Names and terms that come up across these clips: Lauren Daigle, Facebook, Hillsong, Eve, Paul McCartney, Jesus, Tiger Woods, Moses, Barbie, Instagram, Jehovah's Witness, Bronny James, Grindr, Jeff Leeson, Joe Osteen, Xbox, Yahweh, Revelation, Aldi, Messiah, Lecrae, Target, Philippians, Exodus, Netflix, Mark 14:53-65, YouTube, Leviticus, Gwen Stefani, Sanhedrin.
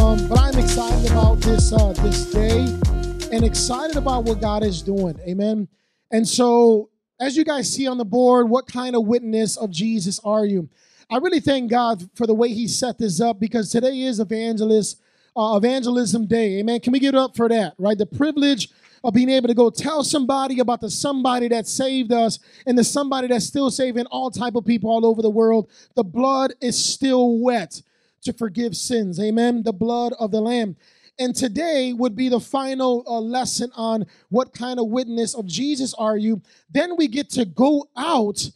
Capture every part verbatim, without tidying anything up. Um, but I'm excited about this uh, this day and excited about what God is doing. Amen. And so, as you guys see on the board, what kind of witness of Jesus are you? I really thank God for the way He set this up, because today is evangelist uh, Evangelism Day. Amen. Can we give it up for that? Right, the privilege of being able to go tell somebody about the somebody that saved us and the somebody that's still saving all type of people all over the world. The blood is still wet to forgive sins. Amen. The blood of the Lamb. And today would be the final uh, lesson on what kind of witness of Jesus are you. Then we get to go out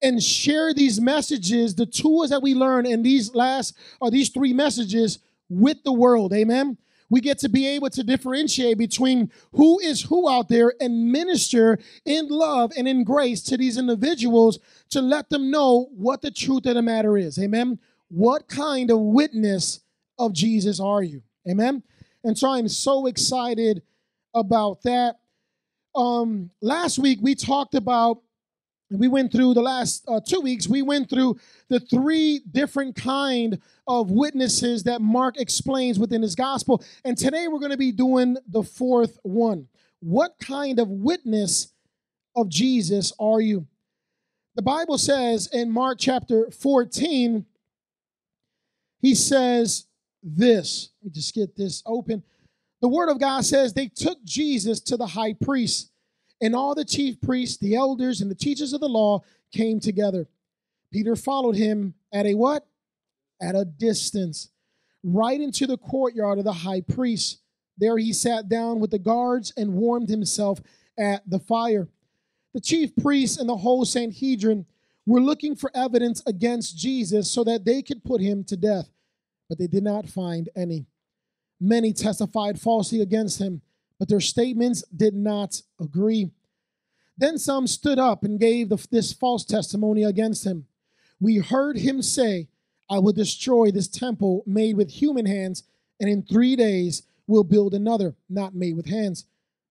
and share these messages, the tools that we learn in these last or these three messages with the world. Amen. We get to be able to differentiate between who is who out there and minister in love and in grace to these individuals to let them know what the truth of the matter is. Amen. What kind of witness of Jesus are you? Amen. And so I'm so excited about that. Um, last week we talked about, we went through the last uh, two weeks, we went through the three different kind of witnesses that Mark explains within his gospel. And today we're going to be doing the fourth one. What kind of witness of Jesus are you? The Bible says in Mark chapter fourteen, He says this. Let me just get this open. The Word of God says they took Jesus to the high priest, and all the chief priests, the elders, and the teachers of the law came together. Peter followed him at a what? At a distance, right into the courtyard of the high priest. There he sat down with the guards and warmed himself at the fire. The chief priests and the whole Sanhedrin were looking for evidence against Jesus so that they could put him to death, but they did not find any. Many testified falsely against him, but their statements did not agree. Then some stood up and gave the, this false testimony against him. We heard him say, I will destroy this temple made with human hands, and in three days will build another not made with hands.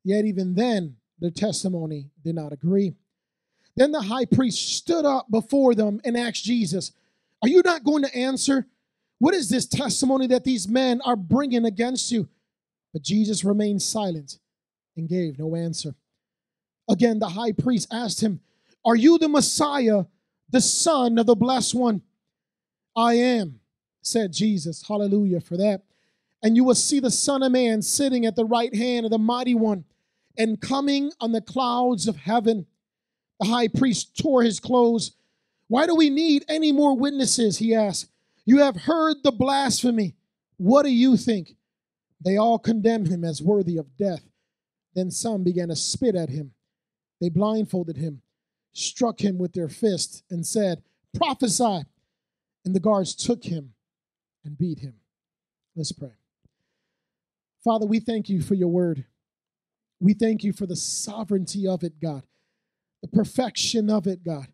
Yet even then, their testimony did not agree. Then the high priest stood up before them and asked Jesus, are you not going to answer? What is this testimony that these men are bringing against you? But Jesus remained silent and gave no answer. Again, the high priest asked him, are you the Messiah, the Son of the Blessed One? I am, said Jesus. Hallelujah for that. And you will see the Son of Man sitting at the right hand of the Mighty One and coming on the clouds of heaven. The high priest tore his clothes. Why do we need any more witnesses? He asked. You have heard the blasphemy. What do you think? They all condemned him as worthy of death. Then some began to spit at him. They blindfolded him, struck him with their fists, and said, prophesy. And the guards took him and beat him. Let's pray. Father, we thank you for your word. We thank you for the sovereignty of it, God. The perfection of it, God.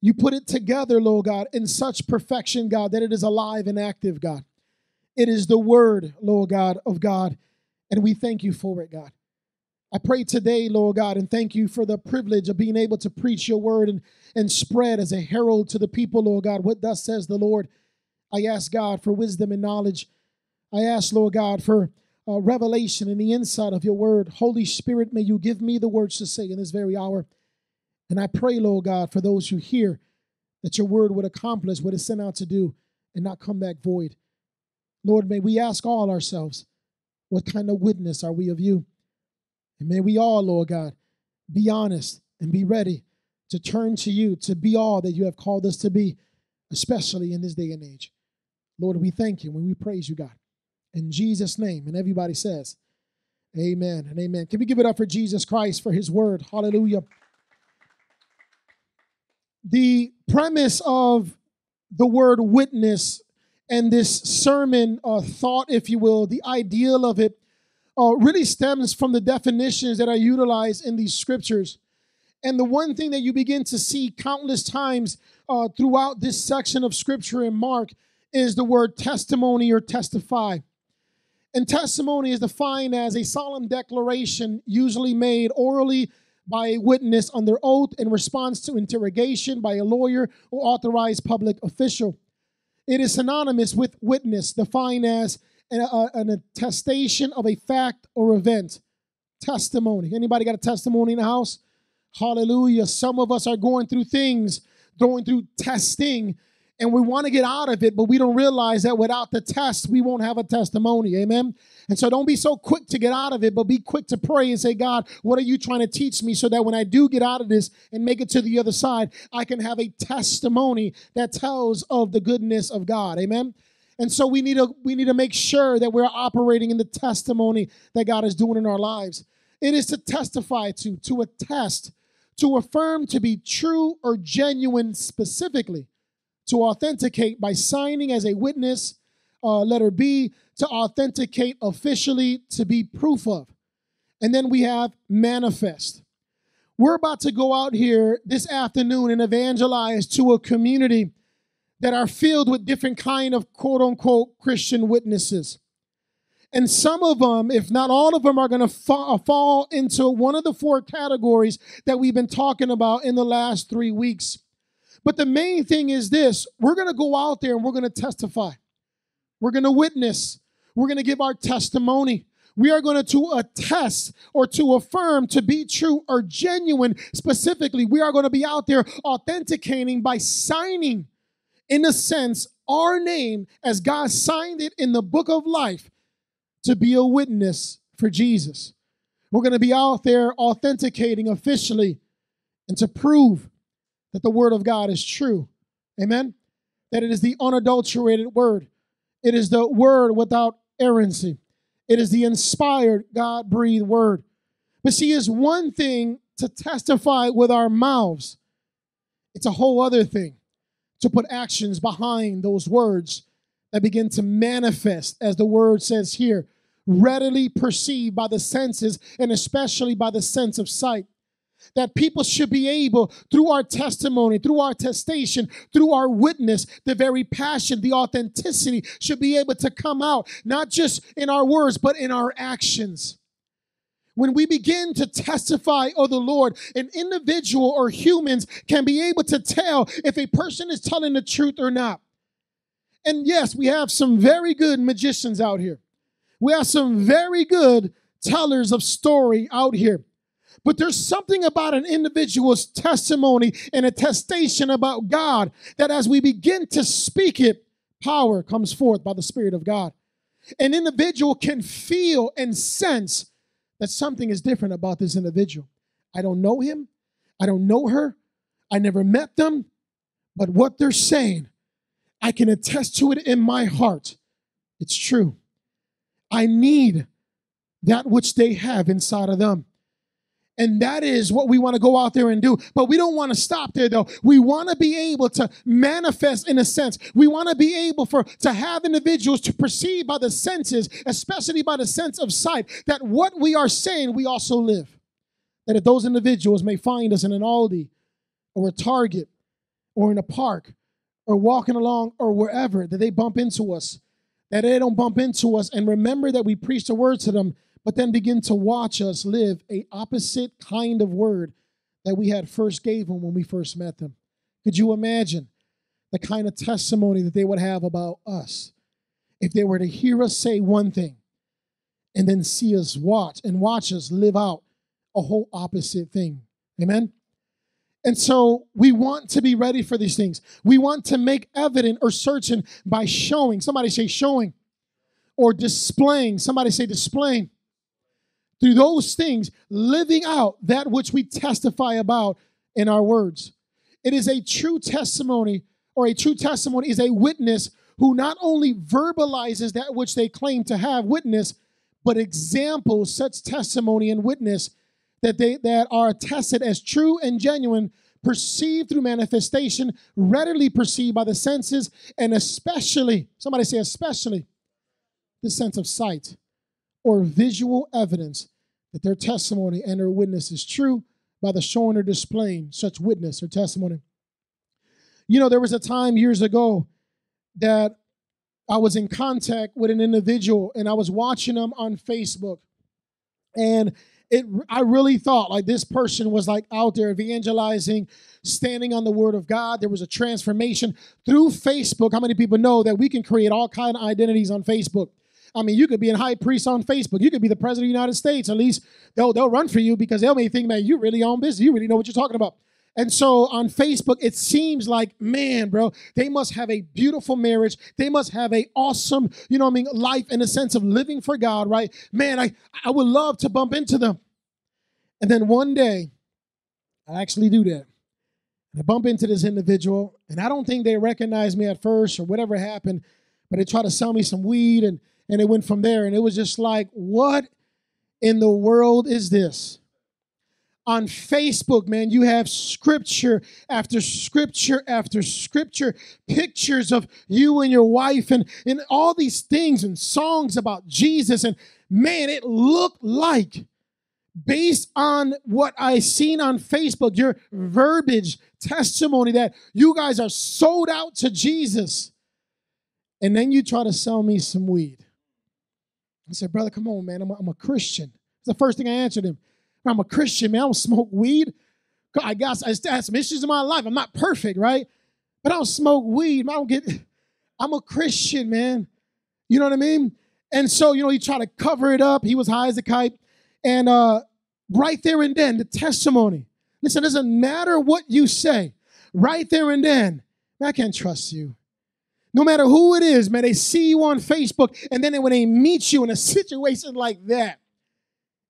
You put it together, Lord God, in such perfection, God, that it is alive and active, God. It is the word, Lord God, of God, and we thank you for it, God. I pray today, Lord God, and thank you for the privilege of being able to preach your word and, and spread as a herald to the people, Lord God, what thus says the Lord. I ask, God, for wisdom and knowledge. I ask, Lord God, for uh, revelation and the insight of your word. Holy Spirit, may you give me the words to say in this very hour. And I pray, Lord God, for those who hear that your word would accomplish what it's sent out to do and not come back void. Lord, may we ask all ourselves, what kind of witness are we of you? And may we all, Lord God, be honest and be ready to turn to you, to be all that you have called us to be, especially in this day and age. Lord, we thank you and we praise you, God. In Jesus' name, and everybody says, amen and amen. Can we give it up for Jesus Christ, for his word? Hallelujah. The premise of the word witness and this sermon uh, thought, if you will, the ideal of it, uh, really stems from the definitions that are utilized in these scriptures. And the one thing that you begin to see countless times uh, throughout this section of scripture in Mark is the word testimony or testify. And testimony is defined as a solemn declaration usually made orally by a witness under oath in response to interrogation by a lawyer or authorized public official. It is synonymous with witness, defined as an, uh, an attestation of a fact or event. Testimony. Anybody got a testimony in the house? Hallelujah. Some of us are going through things, going through testing, and we want to get out of it, but we don't realize that without the test, we won't have a testimony. Amen? And so don't be so quick to get out of it, but be quick to pray and say, God, what are you trying to teach me so that when I do get out of this and make it to the other side, I can have a testimony that tells of the goodness of God. Amen? And so we need to, we need to make sure that we're operating in the testimony that God is doing in our lives. It is to testify to, to attest, to affirm to be true or genuine specifically. To authenticate by signing as a witness, uh, letter B, to authenticate officially, to be proof of. And then we have manifest. We're about to go out here this afternoon and evangelize to a community that are filled with different kind of quote-unquote Christian witnesses. And some of them, if not all of them, are going to fa- fall into one of the four categories that we've been talking about in the last three weeks. But the main thing is this, we're going to go out there and we're going to testify. We're going to witness. We're going to give our testimony. We are going to attest or to affirm to be true or genuine. Specifically, we are going to be out there authenticating by signing, in a sense, our name as God signed it in the book of life to be a witness for Jesus. We're going to be out there authenticating officially and to prove that the word of God is true. Amen? That it is the unadulterated word. It is the word without errancy. It is the inspired, God-breathed word. But see, it's one thing to testify with our mouths. It's a whole other thing to put actions behind those words that begin to manifest, as the word says here, readily perceived by the senses and especially by the sense of sight. That people should be able, through our testimony, through our attestation, through our witness, the very passion, the authenticity should be able to come out, not just in our words, but in our actions. When we begin to testify of the Lord, an individual or humans can be able to tell if a person is telling the truth or not. And yes, we have some very good magicians out here. We have some very good tellers of story out here. But there's something about an individual's testimony and attestation about God that as we begin to speak it, power comes forth by the Spirit of God. An individual can feel and sense that something is different about this individual. I don't know him. I don't know her. I never met them. But what they're saying, I can attest to it in my heart. It's true. I need that which they have inside of them. And that is what we want to go out there and do. But we don't want to stop there, though. We want to be able to manifest in a sense. We want to be able for to have individuals to perceive by the senses, especially by the sense of sight, that what we are saying, we also live. That if those individuals may find us in an Aldi or a Target or in a park or walking along or wherever, that they bump into us, that they don't bump into us and remember that we preached the word to them, but then begin to watch us live a opposite kind of word that we had first gave them when we first met them. Could you imagine the kind of testimony that they would have about us if they were to hear us say one thing and then see us watch and watch us live out a whole opposite thing? Amen? And so we want to be ready for these things. We want to make evident or certain by showing. Somebody say showing or displaying. Somebody say displaying. Through those things, living out that which we testify about in our words. It is a true testimony, or a true testimony is a witness who not only verbalizes that which they claim to have witnessed, but examples such testimony and witness that they that are attested as true and genuine, perceived through manifestation, readily perceived by the senses, and especially, somebody say especially, the sense of sight, or visual evidence that their testimony and their witness is true by the showing or displaying such witness or testimony. You know, there was a time years ago that I was in contact with an individual and I was watching them on Facebook. And it, I really thought like this person was like out there evangelizing, standing on the word of God. There was a transformation through Facebook. How many people know that we can create all kinds of identities on Facebook? I mean, you could be a high priest on Facebook. You could be the president of the United States. At least they'll, they'll run for you because they'll may think, man, you really own business. You really know what you're talking about. And so on Facebook, it seems like, man, bro, they must have a beautiful marriage. They must have an awesome, you know what I mean, life in the sense of living for God, right? Man, I, I would love to bump into them. And then one day, I actually do that. And I bump into this individual, and I don't think they recognized me at first or whatever happened, but they tried to sell me some weed, and, and it went from there. And it was just like, what in the world is this? On Facebook, man, you have scripture after scripture after scripture, pictures of you and your wife and, and all these things and songs about Jesus. And man, it looked like, based on what I seen on Facebook, your verbiage, testimony that you guys are sold out to Jesus. And then you try to sell me some weed. I said, brother, come on, man, I'm a, I'm a Christian. That's the first thing I answered him. I'm a Christian, man. I don't smoke weed. I got, I still have some issues in my life. I'm not perfect, right? But I don't smoke weed. I don't get, I'm a Christian, man. You know what I mean? And so, you know, he tried to cover it up. He was high as a kite. And uh, right there and then, the testimony. Listen, it doesn't matter what you say. Right there and then, man, I can't trust you. No matter who it is, man, they see you on Facebook. And then when they meet you in a situation like that,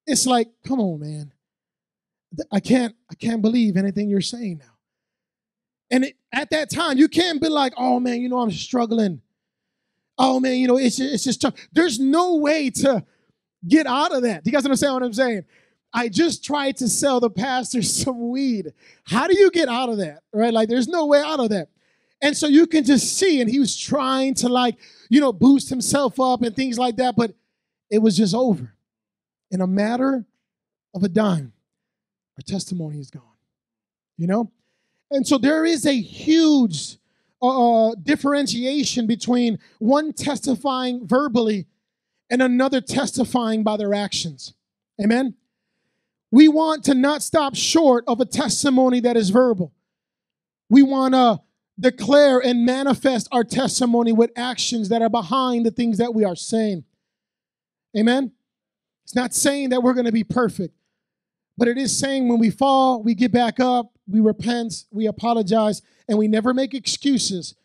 it's like, come on, man. I can't, I can't believe anything you're saying now. And it, at that time, you can't be like, oh, man, you know, I'm struggling. Oh, man, you know, it's, it's just tough. There's no way to get out of that. Do you guys understand what I'm saying? I just tried to sell the pastor some weed. How do you get out of that, right? Like, there's no way out of that. And so you can just see, and he was trying to, like, you know, boost himself up and things like that, but it was just over. In a matter of a dime, our testimony is gone, you know? And so there is a huge uh, differentiation between one testifying verbally and another testifying by their actions. Amen? We want to not stop short of a testimony that is verbal. We want to declare and manifest our testimony with actions that are behind the things that we are saying. Amen? It's not saying that we're going to be perfect, but it is saying when we fall, we get back up, we repent, we apologize, and we never make excuses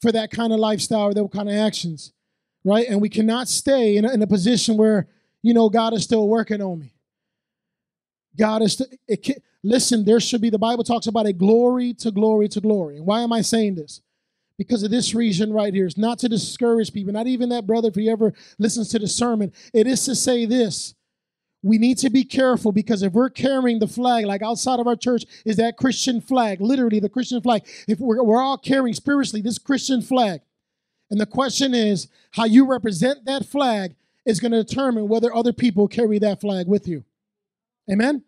for that kind of lifestyle or that kind of actions, right? And we cannot stay in a, in a position where, you know, God is still working on me. God is, st- it can- listen, there should be, the Bible talks about a glory to glory to glory. And why am I saying this? Because of this reason right here. It's not to discourage people, not even that brother if he ever listens to the sermon. It is to say this. We need to be careful because if we're carrying the flag, like outside of our church is that Christian flag, literally the Christian flag. If we're, we're all carrying spiritually this Christian flag. And the question is how you represent that flag is going to determine whether other people carry that flag with you. Amen?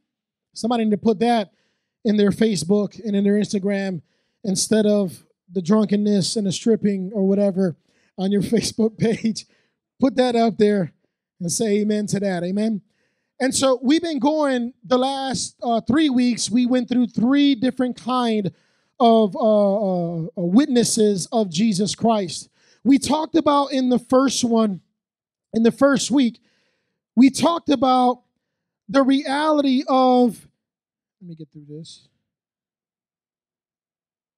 Somebody need to put that in their Facebook and in their Instagram instead of the drunkenness and the stripping or whatever on your Facebook page. Put that up there and say amen to that. Amen. And so we've been going the last uh, three weeks. We went through three different kind of uh, uh, witnesses of Jesus Christ. We talked about in the first one, in the first week, we talked about the reality of, let me get through this,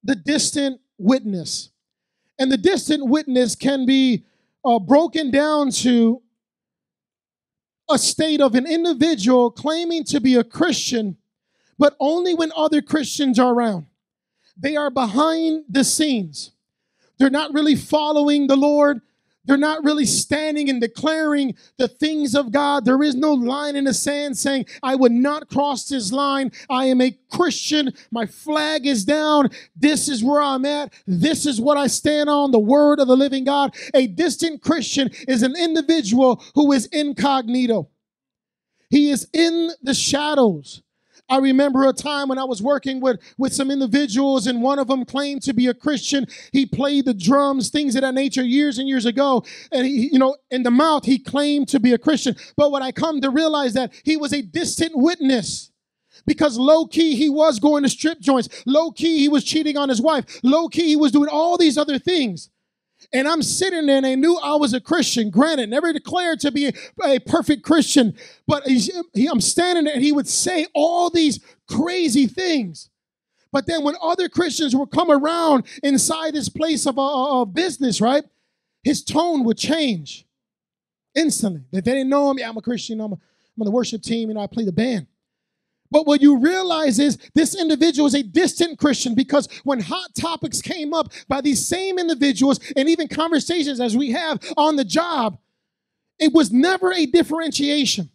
the distant witness. And the distant witness can be uh, broken down to a state of an individual claiming to be a Christian, but only when other Christians are around. They are behind the scenes. They're not really following the Lord. They're not really standing and declaring the things of God. There is no line in the sand saying, I would not cross this line. I am a Christian. My flag is down. This is where I'm at. This is what I stand on, the word of the living God. A distant Christian is an individual who is incognito. He is in the shadows. I remember a time when I was working with, with some individuals and one of them claimed to be a Christian. He played the drums, things of that nature years and years ago. And, he, you know, in the mouth, he claimed to be a Christian. But what I come to realize that he was a distant witness because low-key he was going to strip joints. Low-key he was cheating on his wife. Low-key he was doing all these other things. And I'm sitting there and they knew I was a Christian. Granted, never declared to be a perfect Christian, but he, he, I'm standing there and he would say all these crazy things. But then when other Christians would come around inside this place of uh, business, right, his tone would change instantly. If they didn't know him, yeah, I'm a Christian, I'm, a, I'm on the worship team, you know, I play the band. But what you realize is this individual is a distant Christian, because when hot topics came up by these same individuals and even conversations as we have on the job, it was never a differentiation.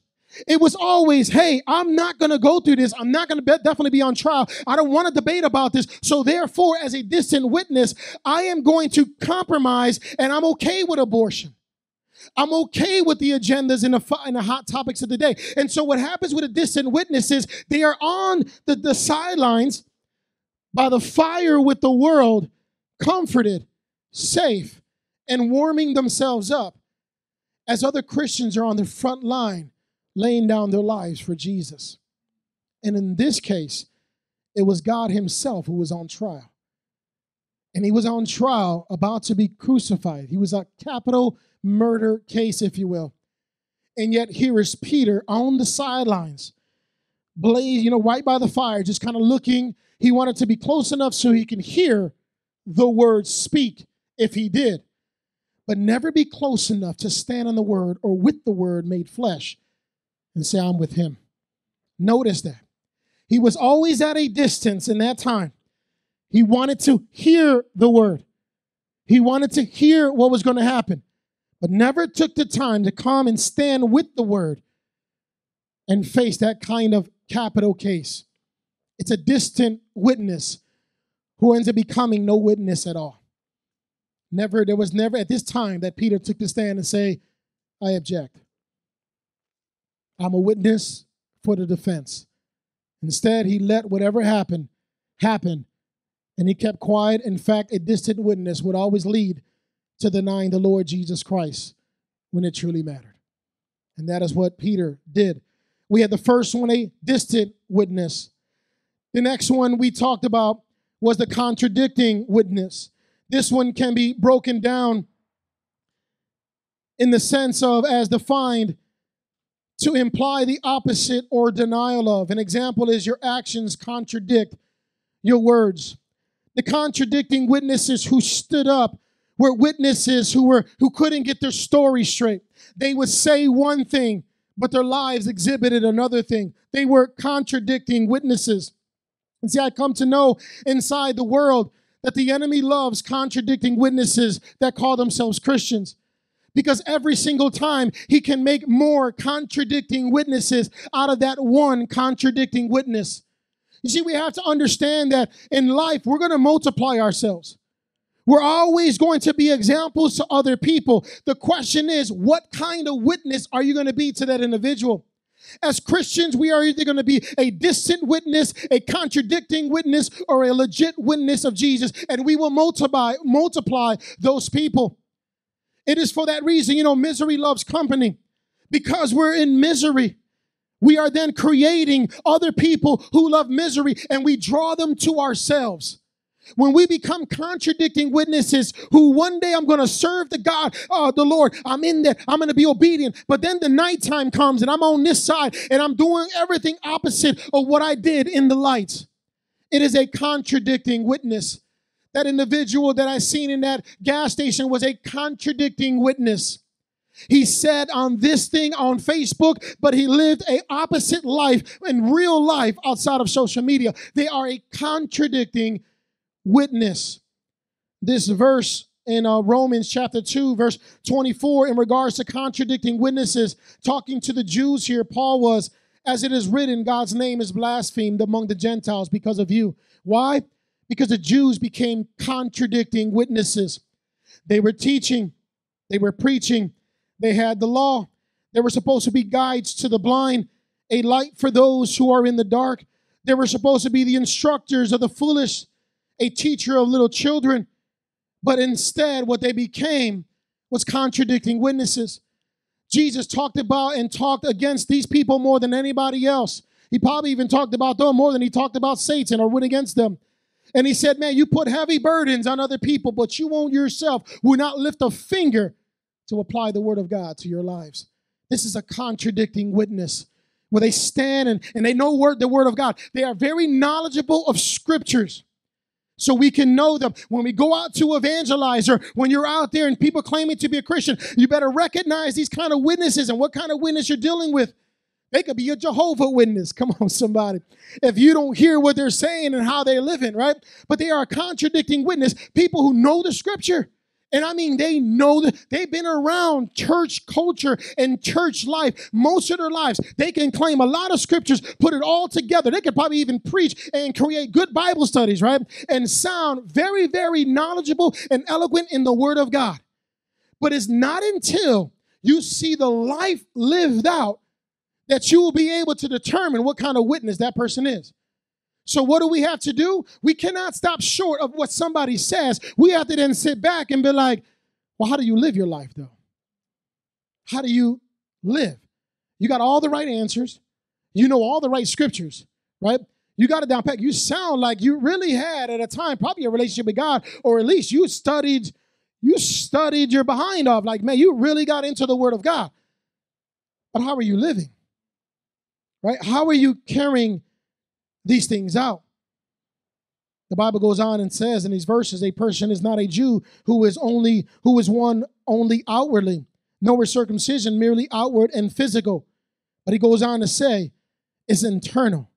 It was always, hey, I'm not going to go through this. I'm not going to be, definitely be on trial. I don't want to debate about this. So therefore, as a distant witness, I am going to compromise, and I'm okay with abortion. I'm okay with the agendas and the, and the hot topics of the day. And so what happens with a distant witness is they are on the, the sidelines by the fire with the world, comforted, safe, and warming themselves up as other Christians are on the front line laying down their lives for Jesus. And in this case, it was God himself who was on trial. And he was on trial, about to be crucified. He was a capital murder case, if you will. And yet here is Peter on the sidelines, blaze, you know, right by the fire, just kind of looking. He wanted to be close enough so he can hear the word speak, if he did, but never be close enough to stand on the word or with the word made flesh and say, I'm with him. Notice that. He was always at a distance in that time. He wanted to hear the word. He wanted to hear what was going to happen, but never took the time to come and stand with the word and face that kind of capital case. It's a distant witness who ends up becoming no witness at all. Never, there was never at this time that Peter took the stand and say, I object. I'm a witness for the defense. Instead, he let whatever happened happen, and he kept quiet. In fact, a distant witness would always lead to denying the Lord Jesus Christ when it truly mattered. And that is what Peter did. We had the first one, a distant witness. The next one we talked about was the contradicting witness. This one can be broken down in the sense of, as defined, to imply the opposite or denial of. An example is your actions contradict your words. The contradicting witnesses who stood up were witnesses who were who couldn't get their story straight. They would say one thing, but their lives exhibited another thing. They were contradicting witnesses. And see, I come to know inside the world that the enemy loves contradicting witnesses that call themselves Christians, because every single time he can make more contradicting witnesses out of that one contradicting witness. You see, we have to understand that in life, we're going to multiply ourselves. We're always going to be examples to other people. The question is, what kind of witness are you going to be to that individual? As Christians, we are either going to be a distant witness, a contradicting witness, or a legit witness of Jesus, and we will multiply, multiply those people. It is for that reason, you know, misery loves company. Because we're in misery, we are then creating other people who love misery, and we draw them to ourselves. When we become contradicting witnesses who one day I'm going to serve the God, uh, the Lord, I'm in there, I'm going to be obedient. But then the nighttime comes and I'm on this side and I'm doing everything opposite of what I did in the light. It is a contradicting witness. That individual that I seen in that gas station was a contradicting witness. He said on this thing on Facebook, but he lived an opposite life in real life outside of social media. They are a contradicting witness. Witness. This verse in uh, Romans chapter two, verse twenty-four, in regards to contradicting witnesses, talking to the Jews here, Paul was, as it is written, God's name is blasphemed among the Gentiles because of you. Why? Because the Jews became contradicting witnesses. They were teaching, they were preaching, they had the law. They were supposed to be guides to the blind, a light for those who are in the dark. They were supposed to be the instructors of the foolish, a teacher of little children, but instead what they became was contradicting witnesses. Jesus talked about and talked against these people more than anybody else. He probably even talked about them more than he talked about Satan or went against them. And he said, man, you put heavy burdens on other people, but you won't yourself, will not lift a finger to apply the word of God to your lives. This is a contradicting witness where they stand and, and they know word, the word of God. They are very knowledgeable of scriptures. So we can know them. When we go out to evangelize, or when you're out there and people claiming to be a Christian, you better recognize these kind of witnesses and what kind of witness you're dealing with. They could be a Jehovah's Witness. Come on, somebody. If you don't hear what they're saying and how they're living, right? But they are a contradicting witness. People who know the scripture. And I mean, they know that they've been around church culture and church life most of their lives. They can claim a lot of scriptures, put it all together. They could probably even preach and create good Bible studies, right? And sound very, very knowledgeable and eloquent in the word of God. But it's not until you see the life lived out that you will be able to determine what kind of witness that person is. So what do we have to do? We cannot stop short of what somebody says. We have to then sit back and be like, well, how do you live your life, though? How do you live? You got all the right answers. You know all the right scriptures, right? You got it down pat. You sound like you really had, at a time, probably a relationship with God, or at least you studied, you studied your behind off. Like, man, you really got into the word of God. But how are you living, right? How are you carrying these things out? The Bible goes on and says in these verses, a person is not a Jew who is only who is one only outwardly, nor is circumcision merely outward and physical. But he goes on to say, it's internal.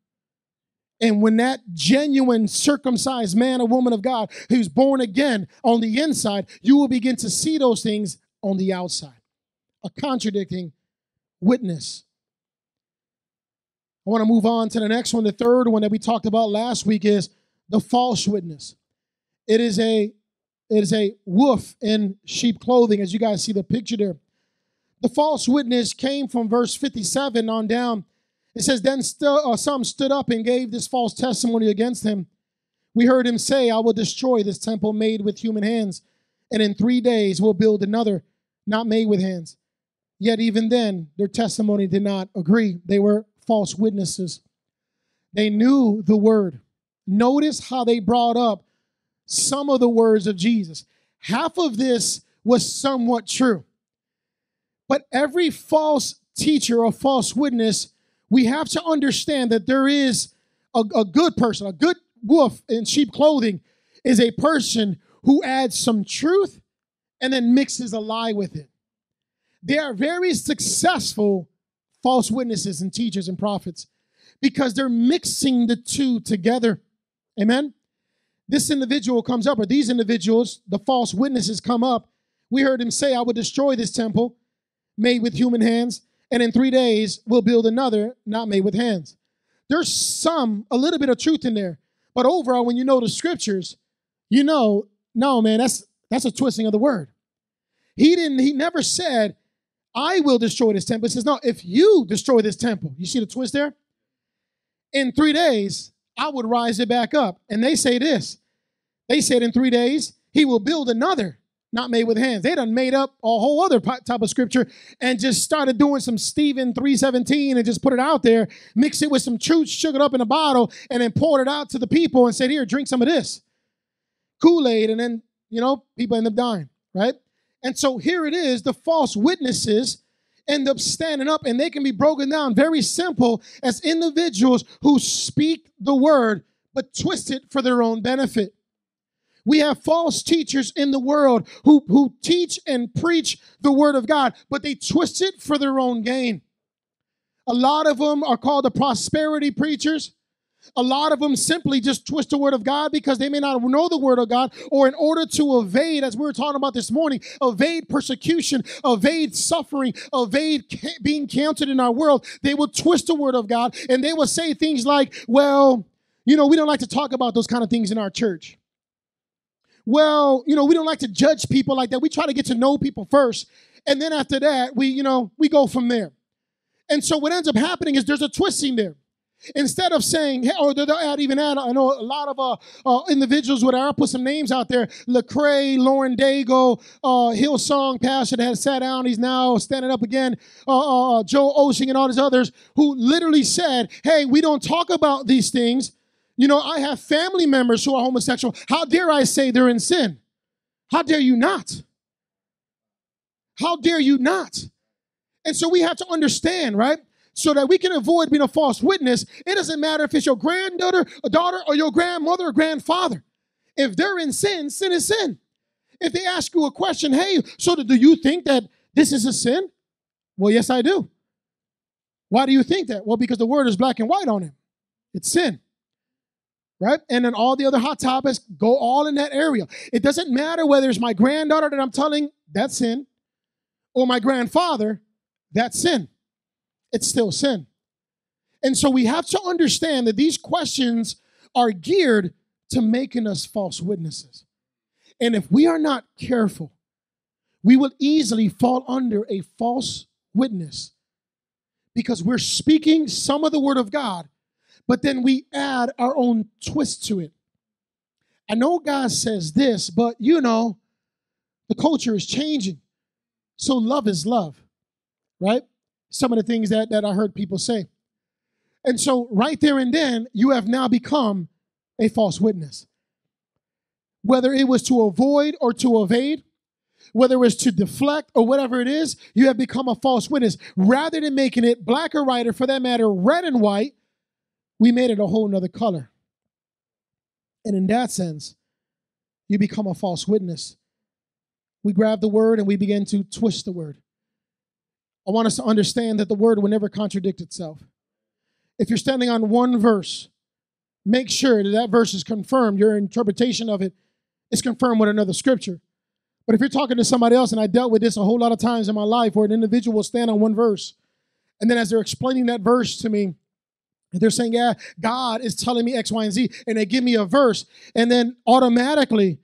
And when that genuine circumcised man or woman of God who's born again on the inside, you will begin to see those things on the outside. A contradicting witness. I want to move on to the next one. The third one that we talked about last week is the false witness. It is a, it is a wolf in sheep clothing, as you guys see the picture there. The false witness came from verse fifty-seven on down. It says, then stu- uh, some stood up and gave this false testimony against him. We heard him say, I will destroy this temple made with human hands, and in three days we'll build another not made with hands. Yet even then, their testimony did not agree. They were false witnesses. They knew the word. Notice how they brought up some of the words of Jesus. Half of this was somewhat true. But every false teacher or false witness, we have to understand that there is a, a good person. A good wolf in sheep clothing is a person who adds some truth and then mixes a lie with it. They are very successful false witnesses and teachers and prophets, because they're mixing the two together. Amen? This individual comes up, or these individuals, the false witnesses come up. We heard him say, I will destroy this temple made with human hands, and in three days we'll build another not made with hands. There's some, a little bit of truth in there, but overall, when you know the scriptures, you know, no, man, that's that's a twisting of the word. He didn't, he never said, I will destroy this temple. It says, no, if you destroy this temple, you see the twist there? In three days, I would rise it back up. And they say this. They said in three days, he will build another not made with hands. They done made up a whole other type of scripture and just started doing some Stephen three seventeen and just put it out there, mix it with some truth, sugar it up in a bottle, and then poured it out to the people and said, here, drink some of this Kool-Aid. And then, you know, people end up dying, right? And so here it is, the false witnesses end up standing up, and they can be broken down very simple as individuals who speak the word but twist it for their own benefit. We have false teachers in the world who, who teach and preach the word of God, but they twist it for their own gain. A lot of them are called the prosperity preachers. A lot of them simply just twist the word of God because they may not know the word of God, or in order to evade, as we were talking about this morning, evade persecution, evade suffering, evade ca- being counted in our world, they will twist the word of God, and they will say things like, well, you know, we don't like to talk about those kind of things in our church. Well, you know, we don't like to judge people like that. We try to get to know people first, and then after that, we, you know, we go from there. And so what ends up happening is there's a twisting there. Instead of saying, or they'll add, even add, I know a lot of uh, uh, individuals would, I'll put some names out there, Lecrae, Lauren Daigle, uh, Hillsong pastor that has sat down, he's now standing up again, uh, uh, Joe Osteen and all these others, who literally said, hey, we don't talk about these things You know, I have family members who are homosexual. How dare I say they're in sin? How dare you not? How dare you not? And so we have to understand, right? So that we can avoid being a false witness. It doesn't matter if it's your granddaughter, a daughter, or your grandmother or grandfather. If they're in sin, sin is sin. If they ask you a question, hey, so do you think that this is a sin? Well, yes, I do. Why do you think that? Well, because the word is black and white on it. It's sin. Right? And then all the other hot topics go all in that area. It doesn't matter whether it's my granddaughter that I'm telling, that's sin, or my grandfather, that's sin. It's still sin. And so we have to understand that these questions are geared to making us false witnesses. And if we are not careful, we will easily fall under a false witness because we're speaking some of the word of God, but then we add our own twist to it. I know God says this, but you know, the culture is changing. So love is love, right? Some of the things that, that I heard people say. And so right there and then, you have now become a false witness. Whether it was to avoid or to evade, whether it was to deflect or whatever it is, you have become a false witness. Rather than making it black or white, or for that matter, red and white, we made it a whole nother color. And in that sense, you become a false witness. We grab the word and we begin to twist the word. I want us to understand that the word will never contradict itself. If you're standing on one verse, make sure that that verse is confirmed. Your interpretation of it is confirmed with another scripture. But if you're talking to somebody else, and I dealt with this a whole lot of times in my life, where an individual will stand on one verse, and then as they're explaining that verse to me, they're saying, yeah, God is telling me X, Y, and Z, and they give me a verse, and then automatically,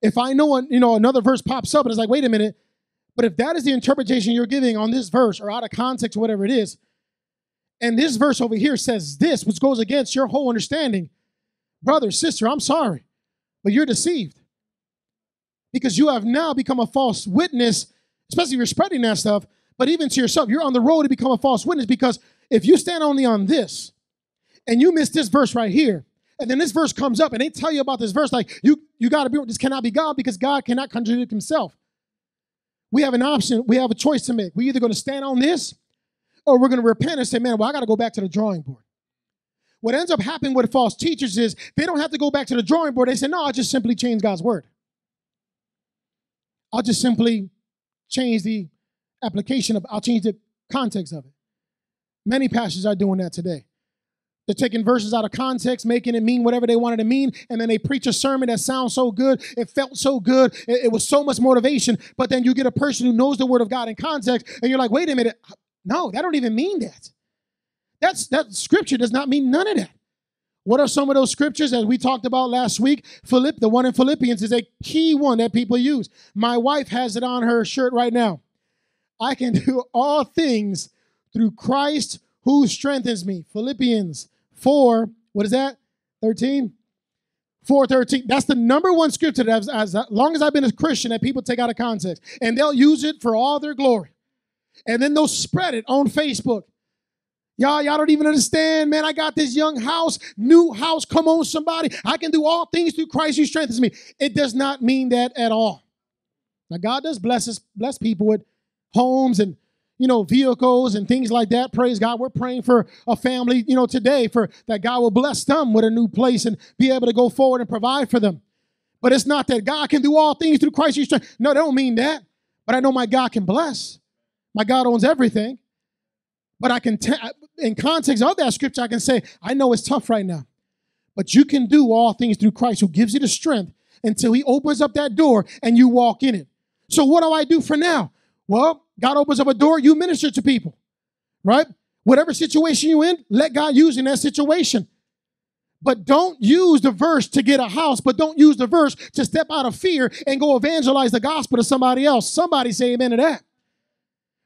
if I know, you know, another verse pops up, and it's like, wait a minute, but if that is the interpretation you're giving on this verse or out of context or whatever it is, and this verse over here says this, which goes against your whole understanding, brother, sister, I'm sorry, but you're deceived because you have now become a false witness, especially if you're spreading that stuff, but even to yourself, you're on the road to become a false witness because if you stand only on this and you miss this verse right here, and then this verse comes up and they tell you about this verse, like you, you got to be, this cannot be God because God cannot contradict himself. We have an option. We have a choice to make. We're either going to stand on this or we're going to repent and say, man, well, I got to go back to the drawing board. What ends up happening with false teachers is they don't have to go back to the drawing board. They say, no, I'll just simply change God's word. I'll just simply change the application of, I'll change the context of it. Many pastors are doing that today. They're taking verses out of context, making it mean whatever they wanted to mean, and then they preach a sermon that sounds so good, it felt so good, it, it was so much motivation, but then you get a person who knows the word of God in context, and you're like, wait a minute, no, that don't even mean that. That's, that scripture does not mean none of that. What are some of those scriptures that we talked about last week? Philipp, the one in Philippians is a key one that people use. My wife has it on her shirt right now. I can do all things through Christ who strengthens me. Philippians four, what is that? thirteen? four thirteen. That's the number one scripture that, I've, as long as I've been a Christian, that people take out of context. And they'll use it for all their glory. And then they'll spread it on Facebook. Y'all, y'all don't even understand, man. I got this young house, new house. Come on, somebody. I can do all things through Christ who strengthens me. It does not mean that at all. Now, God does bless us, bless people with homes and, you know, vehicles and things like that. Praise God. We're praying for a family, you know, today for that God will bless them with a new place and be able to go forward and provide for them. But it's not that God can do all things through Christ. No, they don't mean that. But I know my God can bless. My God owns everything. But I can, t- in context of that scripture, I can say, I know it's tough right now. But you can do all things through Christ who gives you the strength until he opens up that door and you walk in it. So what do I do for now? Well, God opens up a door, you minister to people, right? Whatever situation you're in, let God use in that situation. But don't use the verse to get a house, but don't use the verse to step out of fear and go evangelize the gospel to somebody else. Somebody say amen to that.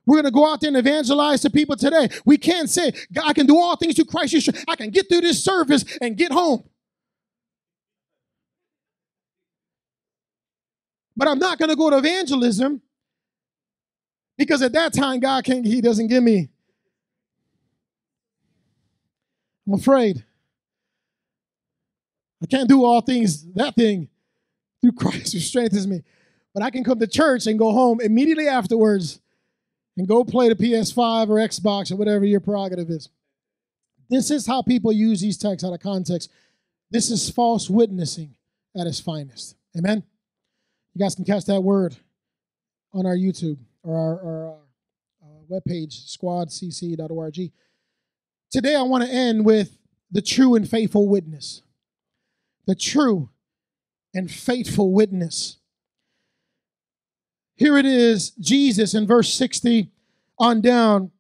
We're going to go out there and evangelize to people today. We can't say, God, I can do all things through Christ. I can get through this service and get home. But I'm not going to go to evangelism. Because at that time, God can't, he doesn't give me. I'm afraid. I can't do all things, that thing, through Christ who strengthens me. But I can come to church and go home immediately afterwards and go play the P S five or Xbox or whatever your prerogative is. This is how people use these texts out of context. This is false witnessing at its finest. Amen? You guys can catch that word on our YouTube or our, our, our webpage, squad c c dot org. Today I want to end with the true and faithful witness. The true and faithful witness. Here it is, Jesus in verse sixty on down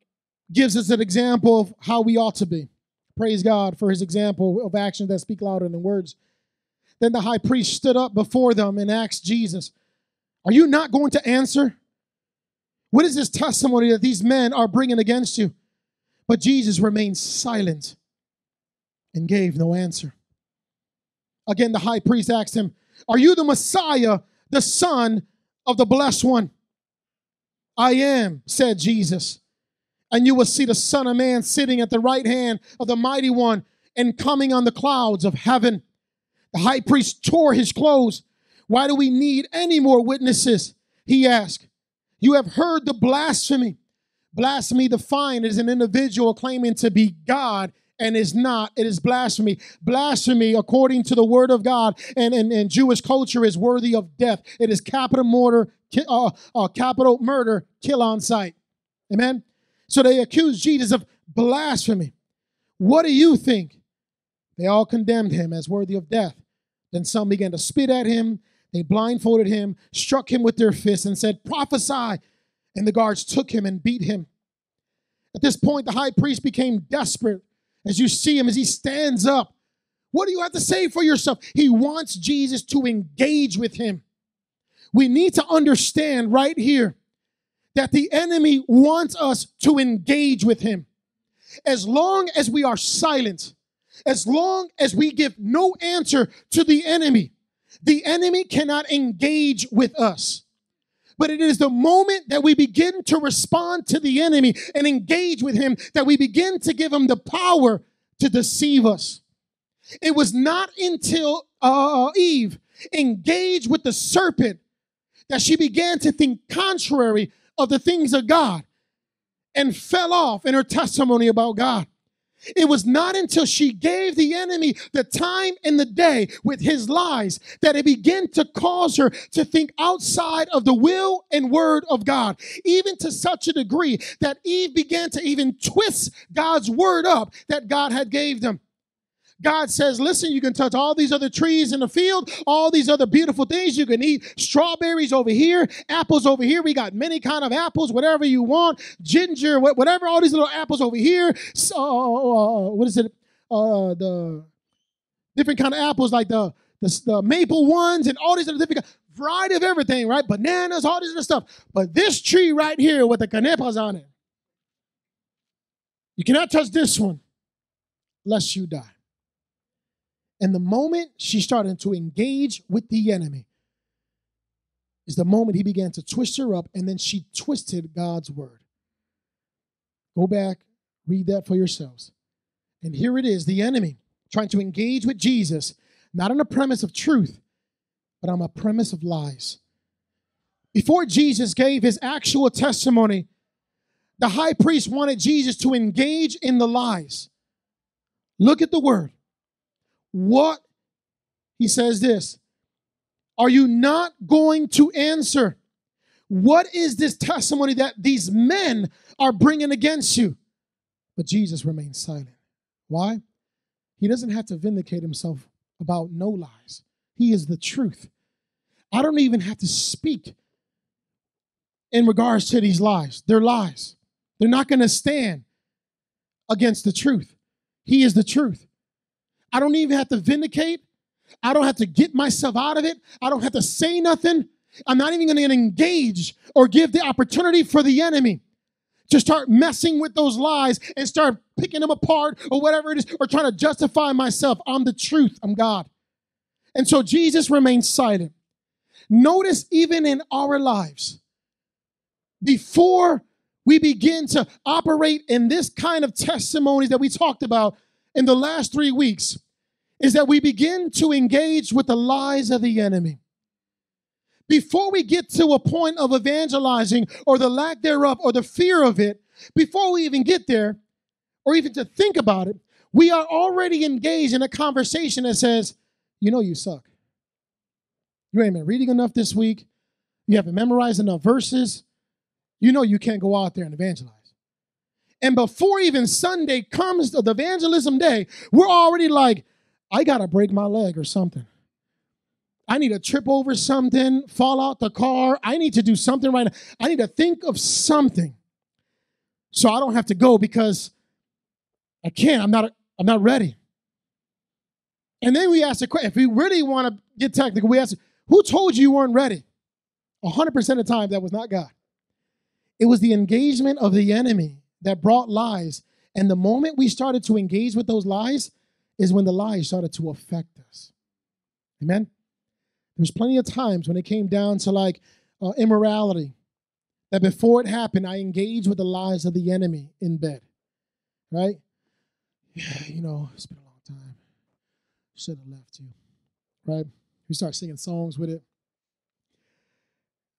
gives us an example of how we ought to be. Praise God for his example of actions that speak louder than words. Then the high priest stood up before them and asked Jesus, "Are you not going to answer? What is this testimony that these men are bringing against you?" But Jesus remained silent and gave no answer. Again, the high priest asked him, "Are you the Messiah, the Son of the Blessed One?" "I am," said Jesus. "And you will see the Son of Man sitting at the right hand of the Mighty One and coming on the clouds of heaven." The high priest tore his clothes. "Why do we need any more witnesses?" he asked. "You have heard the blasphemy." Blasphemy defined as an individual claiming to be God and is not. It is blasphemy. Blasphemy, according to the word of God and, and, and Jewish culture, is worthy of death. It is capital murder, uh, uh, capital murder, kill on sight. Amen? So they accused Jesus of blasphemy. "What do you think?" They all condemned him as worthy of death. Then some began to spit at him. They blindfolded him, struck him with their fists, and said, "Prophesy." And the guards took him and beat him. At this point, the high priest became desperate. As you see him, as he stands up, what do you have to say for yourself? He wants Jesus to engage with him. We need to understand right here that the enemy wants us to engage with him. As long as we are silent, as long as we give no answer to the enemy, the enemy cannot engage with us. But it is the moment that we begin to respond to the enemy and engage with him that we begin to give him the power to deceive us. It was not until uh, Eve engaged with the serpent that she began to think contrary of the things of God and fell off in her testimony about God. It was not until she gave the enemy the time and the day with his lies that it began to cause her to think outside of the will and word of God, even to such a degree that Eve began to even twist God's word up that God had gave them. God says, listen, you can touch all these other trees in the field, all these other beautiful things. You can eat strawberries over here, apples over here. We got many kind of apples, whatever you want, ginger, whatever, all these little apples over here. So, uh, what is it? Uh, the different kind of apples, like the, the, the maple ones and all these other different variety of everything, right? Bananas, all this other stuff. But this tree right here with the canepas on it, you cannot touch this one lest you die. And the moment she started to engage with the enemy is the moment he began to twist her up, and then she twisted God's word. Go back, read that for yourselves. And here it is, the enemy trying to engage with Jesus, not on a premise of truth, but on a premise of lies. Before Jesus gave his actual testimony, the high priest wanted Jesus to engage in the lies. Look at the word. What? He says this. "Are you not going to answer? What is this testimony that these men are bringing against you?" But Jesus remains silent. Why? He doesn't have to vindicate himself about no lies. He is the truth. I don't even have to speak in regards to these lies. They're lies. They're not going to stand against the truth. He is the truth. I don't even have to vindicate. I don't have to get myself out of it. I don't have to say nothing. I'm not even going to engage or give the opportunity for the enemy to start messing with those lies and start picking them apart or whatever it is, or trying to justify myself. I'm the truth. I'm God. And so Jesus remains silent. Notice even in our lives, before we begin to operate in this kind of testimonies that we talked about in the last three weeks, is that we begin to engage with the lies of the enemy. Before we get to a point of evangelizing or the lack thereof or the fear of it, before we even get there or even to think about it, we are already engaged in a conversation that says, you know you suck. You ain't been reading enough this week. You haven't memorized enough verses. You know you can't go out there and evangelize. And before even Sunday comes, the evangelism day, we're already like, I got to break my leg or something. I need to trip over something, fall out the car. I need to do something right now. I need to think of something so I don't have to go because I can't. I'm not, I'm not ready. And then we ask the question, if we really want to get technical, we ask, who told you you weren't ready? one hundred percent of the time, that was not God. It was the engagement of the enemy that brought lies. And the moment we started to engage with those lies is when the lies started to affect us. Amen? There's plenty of times when it came down to like uh, immorality, that before it happened, I engaged with the lies of the enemy in bed, right? Yeah, you know, it's been a long time. Should have left you, right? We start singing songs with it.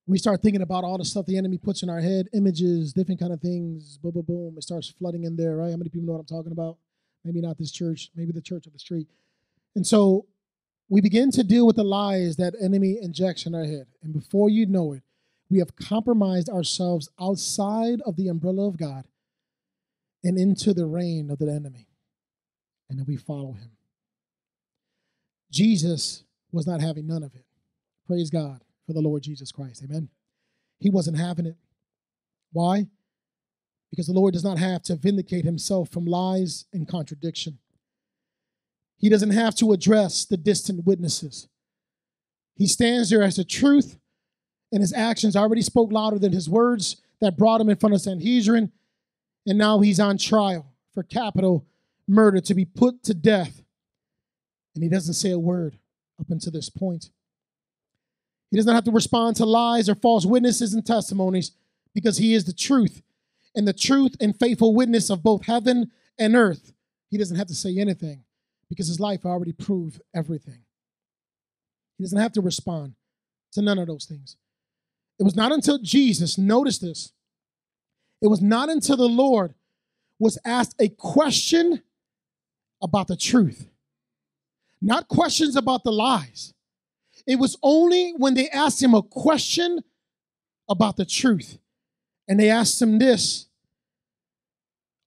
We start thinking about all the stuff the enemy puts in our head, images, different kind of things, boom, boom, boom. It starts flooding in there, right? How many people know what I'm talking about? Maybe not this church, maybe the church up the street. And so we begin to deal with the lies that enemy injects in our head. And before you know it, we have compromised ourselves outside of the umbrella of God and into the reign of the enemy. And then we follow him. Jesus was not having none of it. Praise God for the Lord Jesus Christ. Amen. He wasn't having it. Why? Because the Lord does not have to vindicate himself from lies and contradiction. He doesn't have to address the distant witnesses. He stands there as the truth, and his actions already spoke louder than his words that brought him in front of Sanhedrin, and now he's on trial for capital murder to be put to death. And he doesn't say a word up until this point. He does not have to respond to lies or false witnesses and testimonies because he is the truth, and the truth and faithful witness of both heaven and earth. He doesn't have to say anything, because his life already proved everything. He doesn't have to respond to none of those things. It was not until Jesus, notice this, it was not until the Lord was asked a question about the truth, not questions about the lies. It was only when they asked him a question about the truth, and they asked him this,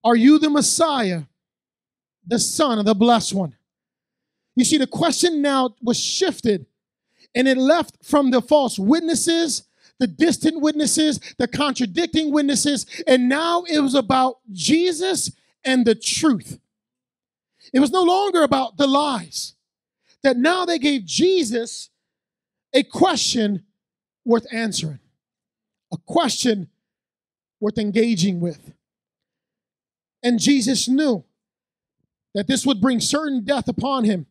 "Are you the Messiah, the Son of the Blessed One?" You see, the question now was shifted, and it left from the false witnesses, the distant witnesses, the contradicting witnesses, and now it was about Jesus and the truth. It was no longer about the lies, that now they gave Jesus a question worth answering, a question worth engaging with. And Jesus knew that this would bring certain death upon him,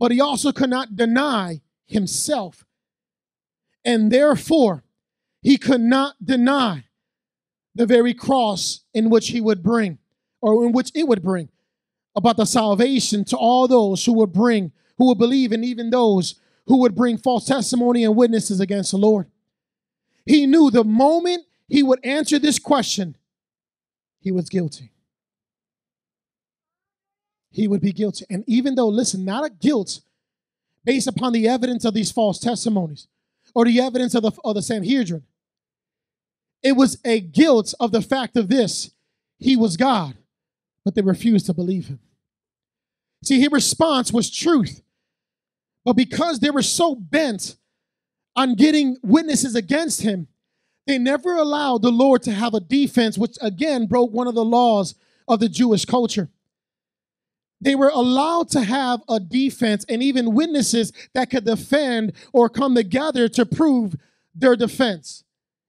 but he also could not deny himself. And therefore, he could not deny the very cross in which he would bring, or in which it would bring, about the salvation to all those who would bring, who would believe, and even those who would bring false testimony and witnesses against the Lord. He knew the moment he would answer this question, he was guilty. He would be guilty. And even though, listen, not a guilt based upon the evidence of these false testimonies or the evidence of the, of the Sanhedrin. It was a guilt of the fact of this. He was God, but they refused to believe him. See, his response was truth. But because they were so bent on getting witnesses against him, they never allowed the Lord to have a defense, which again broke one of the laws of the Jewish culture. They were allowed to have a defense and even witnesses that could defend or come together to prove their defense.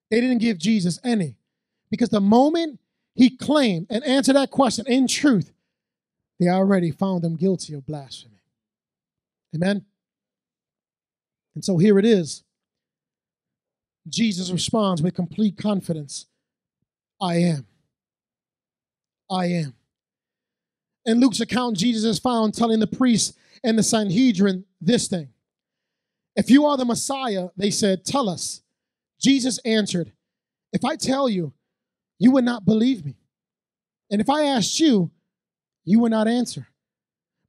They didn't give Jesus any, because the moment he claimed and answered that question in truth, they already found him guilty of blasphemy. Amen? And so here it is. Jesus responds with complete confidence, "I am. I am." In Luke's account, Jesus is found telling the priests and the Sanhedrin this thing. If you are the Messiah, they said, tell us. Jesus answered, if I tell you, you would not believe me. And if I asked you, you would not answer.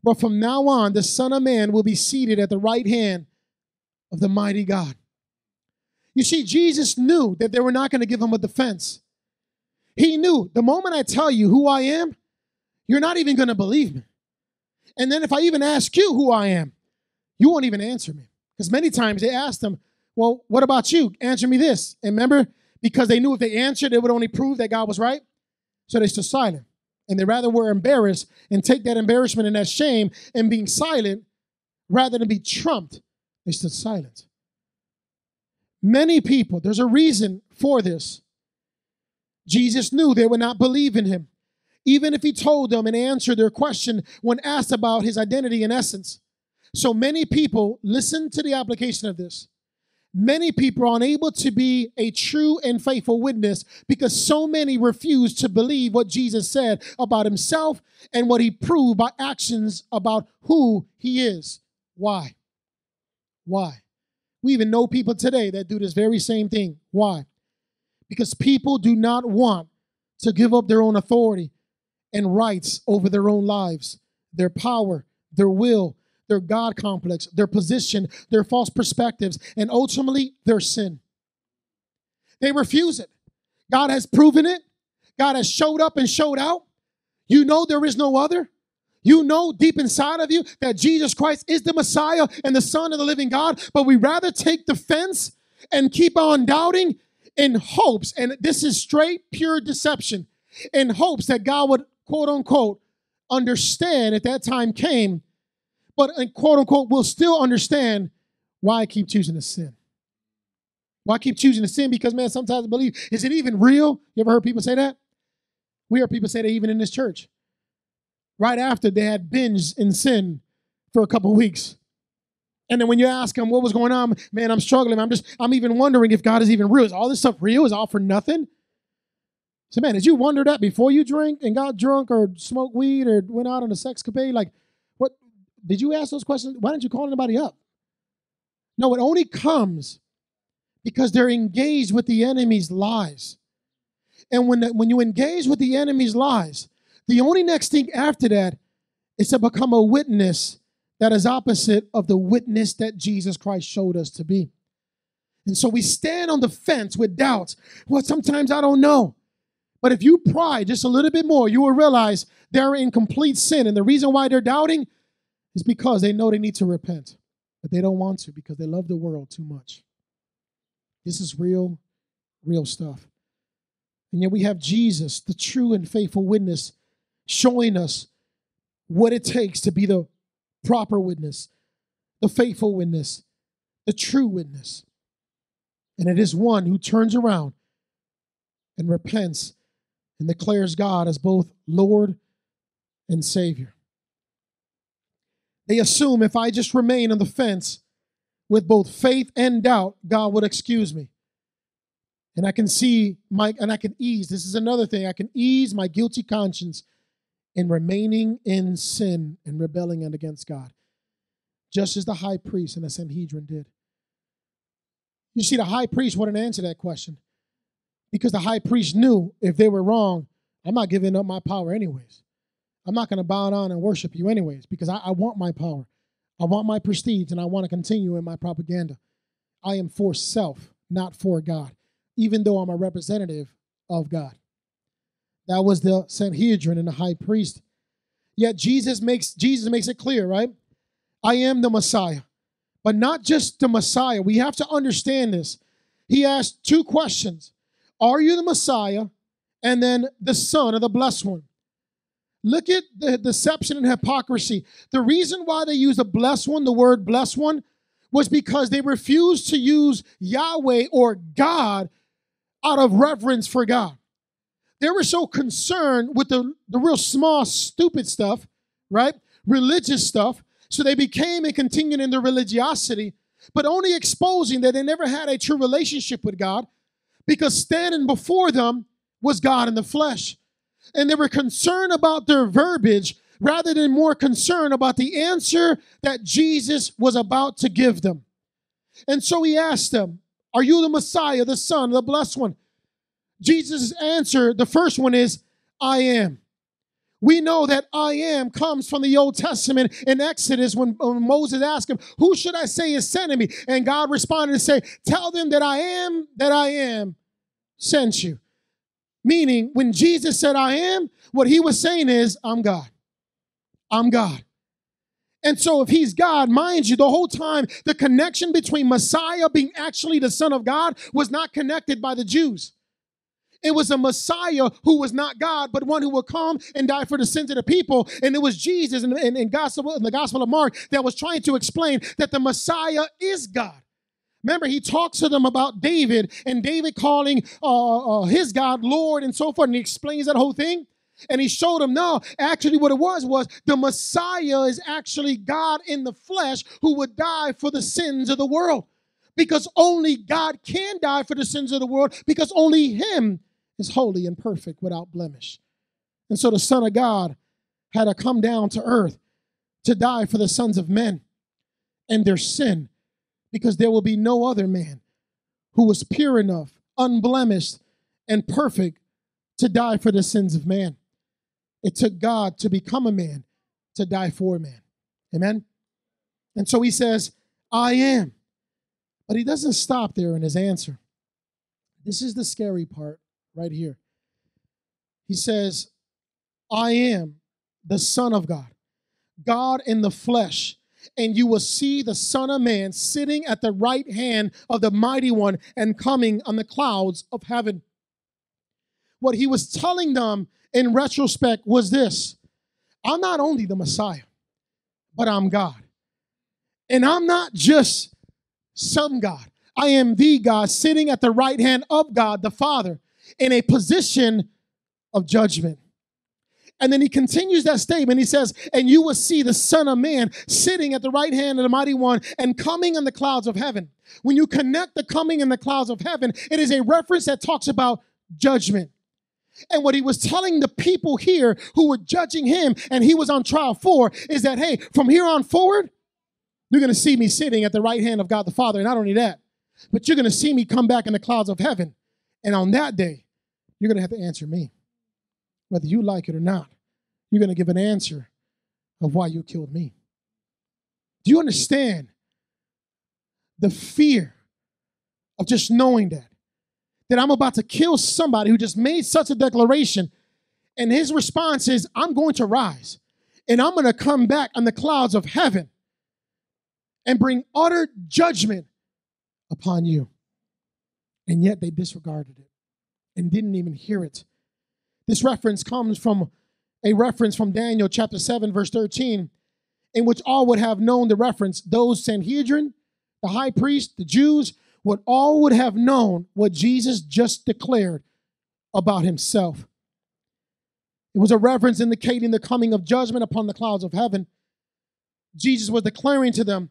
But from now on, the Son of Man will be seated at the right hand of the mighty God. You see, Jesus knew that they were not going to give him a defense. He knew, the moment I tell you who I am, you're not even going to believe me. And then if I even ask you who I am, you won't even answer me. Because many times they asked him, well, what about you? Answer me this. And remember, because they knew if they answered, it would only prove that God was right. So they stood silent. And they rather were embarrassed and take that embarrassment and that shame and being silent rather than be trumped. They stood silent. Many people, there's a reason for this. Jesus knew they would not believe in him, even if he told them and answered their question when asked about his identity and essence. So many people, listen to the application of this. Many people are unable to be a true and faithful witness because so many refuse to believe what Jesus said about himself and what he proved by actions about who he is. Why? Why? We even know people today that do this very same thing. Why? Because people do not want to give up their own authority and rights over their own lives, their power, their will, their God complex, their position, their false perspectives, and ultimately their sin. They refuse it. God has proven it. God has showed up and showed out. You know there is no other. You know deep inside of you that Jesus Christ is the Messiah and the Son of the living God, but we rather take defense and keep on doubting in hopes, and this is straight, pure deception, in hopes that God would, quote unquote, understand if that time came, but quote unquote, we'll still understand why I keep choosing to sin. Why I keep choosing to sin? Because, man, sometimes I believe, is it even real? You ever heard people say that? We heard people say that even in this church. Right after they had binged in sin for a couple weeks. And then when you ask them what was going on, man, I'm struggling. I'm just, I'm even wondering if God is even real. Is all this stuff real? Is all for nothing? So, man, did you wonder that before you drank and got drunk or smoked weed or went out on a sexcapade? Like, did you ask those questions? Why didn't you call anybody up? No, it only comes because they're engaged with the enemy's lies. And when, the, when you engage with the enemy's lies, the only next thing after that is to become a witness that is opposite of the witness that Jesus Christ showed us to be. And so we stand on the fence with doubts. Well, sometimes I don't know. But if you pry just a little bit more, you will realize they're in complete sin. And the reason why they're doubting, it's because they know they need to repent, but they don't want to because they love the world too much. This is real, real stuff. And yet we have Jesus, the true and faithful witness, showing us what it takes to be the proper witness, the faithful witness, the true witness. And it is one who turns around and repents and declares God as both Lord and Savior. They assume if I just remain on the fence with both faith and doubt, God would excuse me. And I can see my, and I can ease, this is another thing, I can ease my guilty conscience in remaining in sin and rebelling against God, just as the high priest and the Sanhedrin did. You see, the high priest wouldn't answer that question because the high priest knew if they were wrong, I'm not giving up my power anyways. I'm not going to bow down and worship you anyways because I, I want my power. I want my prestige, and I want to continue in my propaganda. I am for self, not for God, even though I'm a representative of God. That was the Sanhedrin and the high priest. Yet Jesus makes, Jesus makes it clear, right? I am the Messiah, but not just the Messiah. We have to understand this. He asked two questions. Are you the Messiah? And then the Son of the Blessed One. Look at the deception and hypocrisy. The reason why they use the blessed one, the word blessed one, was because they refused to use Yahweh or God out of reverence for God. They were so concerned with the, the real small, stupid stuff, right? Religious stuff. So they became and continued in their religiosity, but only exposing that they never had a true relationship with God because standing before them was God in the flesh. And they were concerned about their verbiage, rather than more concern about the answer that Jesus was about to give them. And so he asked them, are you the Messiah, the Son, the Blessed One? Jesus' answer, the first one is, I am. We know that I am comes from the Old Testament in Exodus when, when Moses asked him, who should I say is sending me? And God responded and said, tell them that I am, that I am sent you. Meaning, when Jesus said I am, what he was saying is, I'm God. I'm God. And so if he's God, mind you, the whole time, the connection between Messiah being actually the Son of God was not connected by the Jews. It was a Messiah who was not God, but one who would come and die for the sins of the people. And it was Jesus in, in, in, gospel, in the Gospel of Mark that was trying to explain that the Messiah is God. Remember, he talks to them about David and David calling uh, uh, his God Lord and so forth. And he explains that whole thing. And he showed them, no, actually what it was, was the Messiah is actually God in the flesh who would die for the sins of the world. Because only God can die for the sins of the world, because only him is holy and perfect without blemish. And so the Son of God had to come down to earth to die for the sons of men and their sin, because there will be no other man who was pure enough, unblemished, and perfect to die for the sins of man. It took God to become a man, to die for a man. Amen? And so he says, I am. But he doesn't stop there in his answer. This is the scary part right here. He says, I am the Son of God, God in the flesh, and you will see the Son of Man sitting at the right hand of the Mighty One and coming on the clouds of heaven. What he was telling them in retrospect was this: I'm not only the Messiah, but I'm God. And I'm not just some God. I am the God sitting at the right hand of God the Father in a position of judgment. And then he continues that statement. He says, and you will see the Son of Man sitting at the right hand of the Mighty One and coming in the clouds of heaven. When you connect the coming in the clouds of heaven, it is a reference that talks about judgment. And what he was telling the people here who were judging him and he was on trial for is that, hey, from here on forward, you're going to see me sitting at the right hand of God the Father. And not only that, but you're going to see me come back in the clouds of heaven. And on that day, you're going to have to answer me. Whether you like it or not, you're going to give an answer of why you killed me. Do you understand the fear of just knowing that? That I'm about to kill somebody who just made such a declaration, and his response is, I'm going to rise, and I'm going to come back on the clouds of heaven and bring utter judgment upon you. And yet they disregarded it and didn't even hear it. This reference comes from a reference from Daniel chapter seven, verse thirteen, in which all would have known the reference. Those Sanhedrin, the high priest, the Jews, would all would have known what Jesus just declared about himself. It was a reference indicating the coming of judgment upon the clouds of heaven. Jesus was declaring to them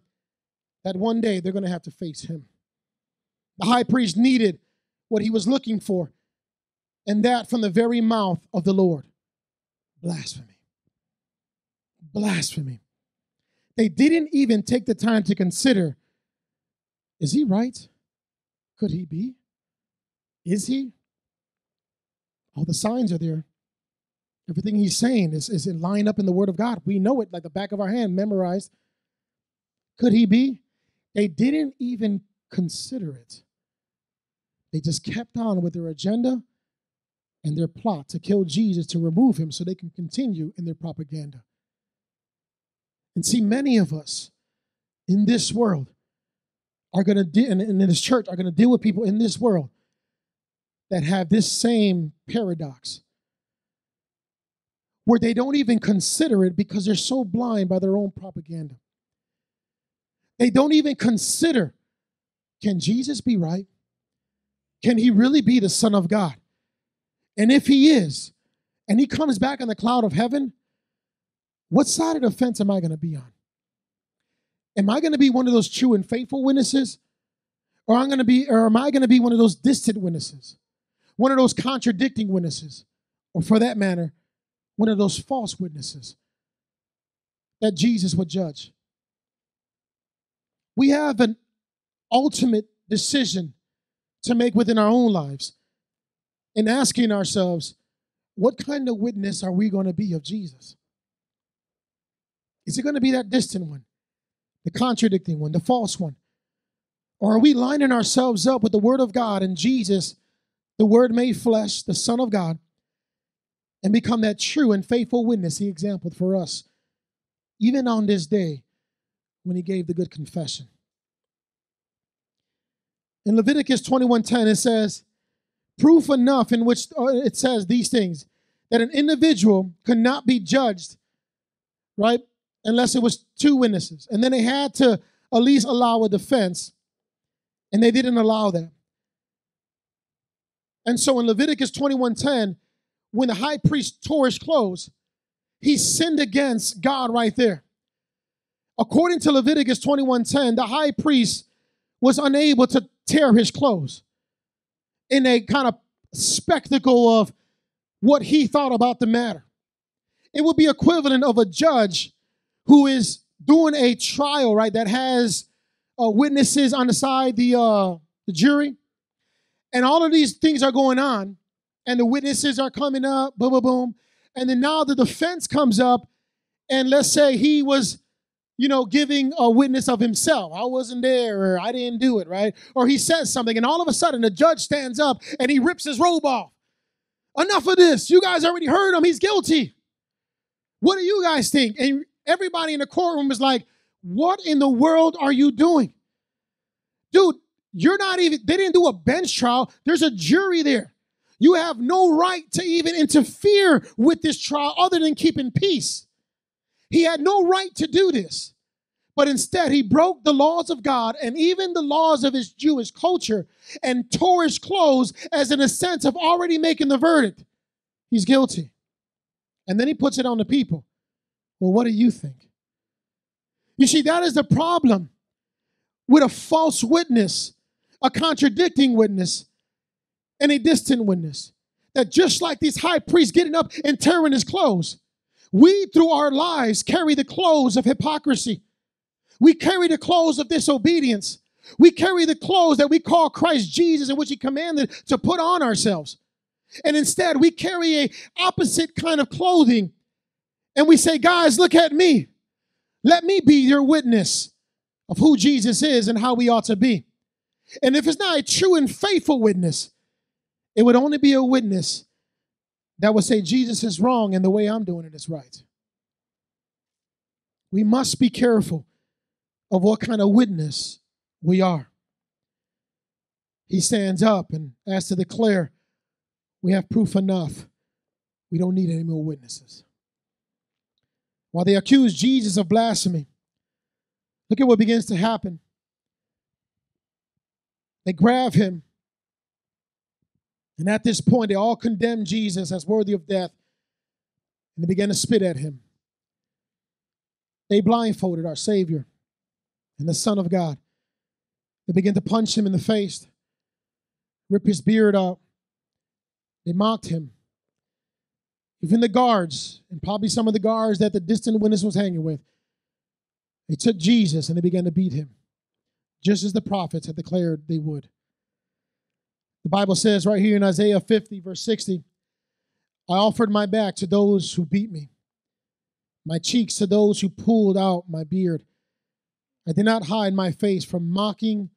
that one day they're going to have to face him. The high priest needed what he was looking for, and that from the very mouth of the Lord. Blasphemy. Blasphemy. They didn't even take the time to consider, is he right? Could he be? Is he? All the signs are there. Everything he's saying is, is it lined up in the Word of God. We know it like the back of our hand, memorized. Could he be? They didn't even consider it. They just kept on with their agenda and their plot to kill Jesus, to remove him so they can continue in their propaganda. And see, many of us in this world are going to, de- and in this church, are going to deal with people in this world that have this same paradox, where they don't even consider it because they're so blind by their own propaganda. They don't even consider, can Jesus be right? Can he really be the Son of God? And if he is, and he comes back in the cloud of heaven, what side of the fence am I going to be on? Am I going to be one of those true and faithful witnesses? Or I'm going to be, or am I going to be one of those distant witnesses? One of those contradicting witnesses? Or for that matter, one of those false witnesses that Jesus would judge. We have an ultimate decision to make within our own lives in asking ourselves, what kind of witness are we going to be of Jesus? Is it going to be that distant one, the contradicting one, the false one? Or are we lining ourselves up with the Word of God and Jesus, the Word made flesh, the Son of God, and become that true and faithful witness he exemplified for us, even on this day when he gave the good confession? In Leviticus twenty-one ten, it says, proof enough in which it says these things, that an individual could not be judged, right, unless it was two witnesses. And then they had to at least allow a defense, and they didn't allow that. And so in Leviticus twenty-one ten, when the high priest tore his clothes, he sinned against God right there. According to Leviticus twenty-one ten, the high priest was unable to tear his clothes in a kind of spectacle of what he thought about the matter. It would be equivalent of a judge who is doing a trial, right, that has uh, witnesses on the side, the, uh, the jury, and all of these things are going on, and the witnesses are coming up, boom, boom, boom, and then now the defense comes up, and let's say he was, you know, giving a witness of himself. I wasn't there, or I didn't do it, right? Or he says something, and all of a sudden, the judge stands up, and he rips his robe off. Enough of this. You guys already heard him. He's guilty. What do you guys think? And everybody in the courtroom is like, what in the world are you doing? Dude, you're not even, they didn't do a bench trial. There's a jury there. You have no right to even interfere with this trial other than keeping peace. He had no right to do this, but instead he broke the laws of God and even the laws of his Jewish culture and tore his clothes as in a sense of already making the verdict. He's guilty. And then he puts it on the people. Well, what do you think? You see, that is the problem with a false witness, a contradicting witness, and a distant witness. That just like these high priests getting up and tearing his clothes, we, through our lives, carry the clothes of hypocrisy. We carry the clothes of disobedience. We carry the clothes that we call Christ Jesus, in which he commanded to put on ourselves. And instead, we carry an opposite kind of clothing. And we say, guys, look at me. Let me be your witness of who Jesus is and how we ought to be. And if it's not a true and faithful witness, it would only be a witness that would say Jesus is wrong and the way I'm doing it is right. We must be careful of what kind of witness we are. He stands up and asks to declare, we have proof enough. We don't need any more witnesses. While they accuse Jesus of blasphemy, look at what begins to happen. They grab him. And at this point, they all condemned Jesus as worthy of death, and they began to spit at him. They blindfolded our Savior and the Son of God. They began to punch him in the face, rip his beard out. They mocked him. Even the guards, and probably some of the guards that the distant witness was hanging with, they took Jesus and they began to beat him, just as the prophets had declared they would. The Bible says right here in Isaiah fifty, verse sixty, I offered my back to those who beat me, my cheeks to those who pulled out my beard. I did not hide my face from mocking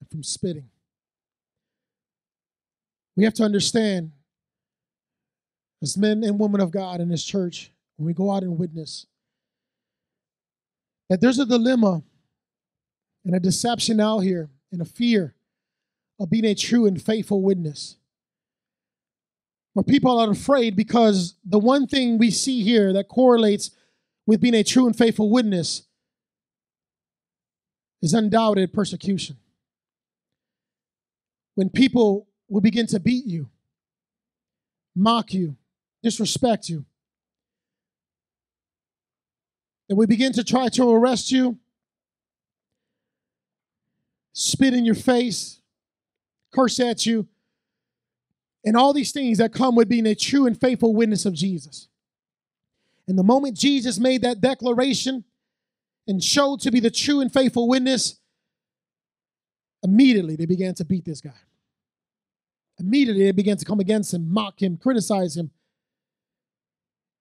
and from spitting. We have to understand, as men and women of God in this church, when we go out and witness, that there's a dilemma and a deception out here and a fear of being a true and faithful witness. But people are afraid because the one thing we see here that correlates with being a true and faithful witness is undoubted persecution. When people will begin to beat you, mock you, disrespect you, and we begin to try to arrest you, spit in your face, curse at you, and all these things that come with being a true and faithful witness of Jesus. And the moment Jesus made that declaration and showed to be the true and faithful witness, immediately they began to beat this guy. Immediately they began to come against him, mock him, criticize him.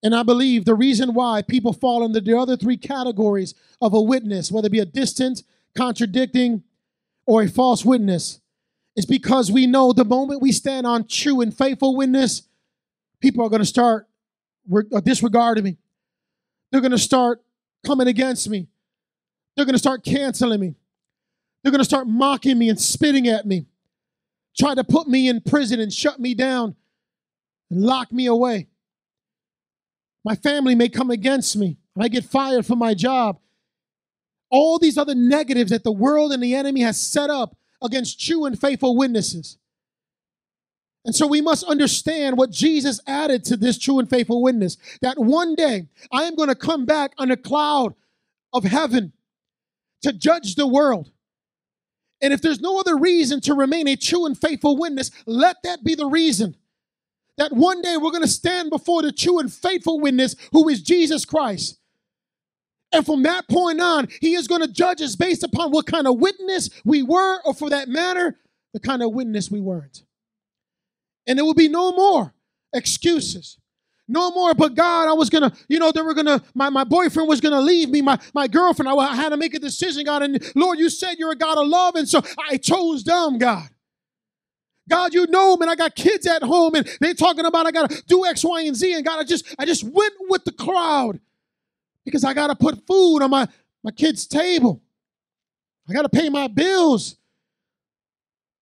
And I believe the reason why people fall into the other three categories of a witness, whether it be a distant, contradicting, or a false witness, is because we know the moment we stand on true and faithful witness, people are going to start disregarding me. They're going to start coming against me. They're going to start canceling me. They're going to start mocking me and spitting at me, try to put me in prison and shut me down and lock me away. My family may come against me. I get fired from my job. All these other negatives that the world and the enemy has set up against true and faithful witnesses. And so we must understand what Jesus added to this true and faithful witness, that one day I am going to come back on a cloud of heaven to judge the world. And if there's no other reason to remain a true and faithful witness, let that be the reason. That one day we're going to stand before the true and faithful witness, who is Jesus Christ. And from that point on, he is going to judge us based upon what kind of witness we were, or for that matter, the kind of witness we weren't. And there will be no more excuses. No more, but God, I was going to, you know, they were going to, my, my boyfriend was going to leave me, my, my girlfriend, I, I had to make a decision, God, and Lord, you said you're a God of love, and so I chose them, God. God, you know, man, I got kids at home, and they're talking about I got to do X, Y, and Z, and God, I just, I just went with the crowd because I got to put food on my, my kids' table. I got to pay my bills.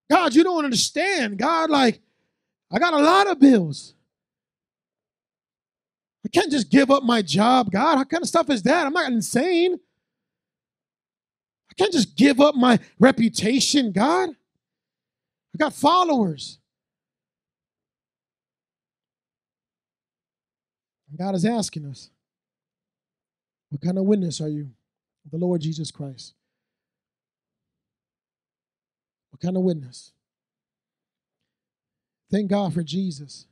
God, you don't understand. God, like, I got a lot of bills. I can't just give up my job, God. How kind of stuff is that? I'm not insane. I can't just give up my reputation, God. I got followers. And God is asking us, what kind of witness are you of the Lord Jesus Christ? What kind of witness? Thank God for Jesus,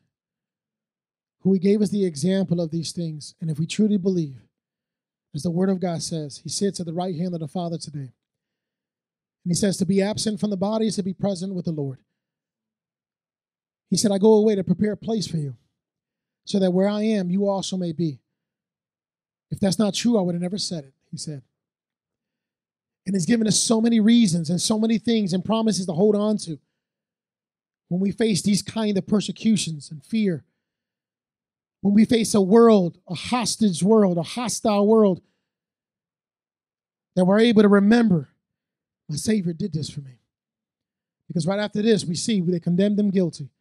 who he gave us the example of these things. And if we truly believe, as the word of God says, he sits at the right hand of the Father today. And he says to be absent from the body is to be present with the Lord. He said, I go away to prepare a place for you, so that where I am, you also may be. If that's not true, I would have never said it, he said. And he's given us so many reasons and so many things and promises to hold on to when we face these kind of persecutions and fear. When we face a world, a hostage world, a hostile world, that we're able to remember, my Savior did this for me. Because right after this, we see they condemned him guilty.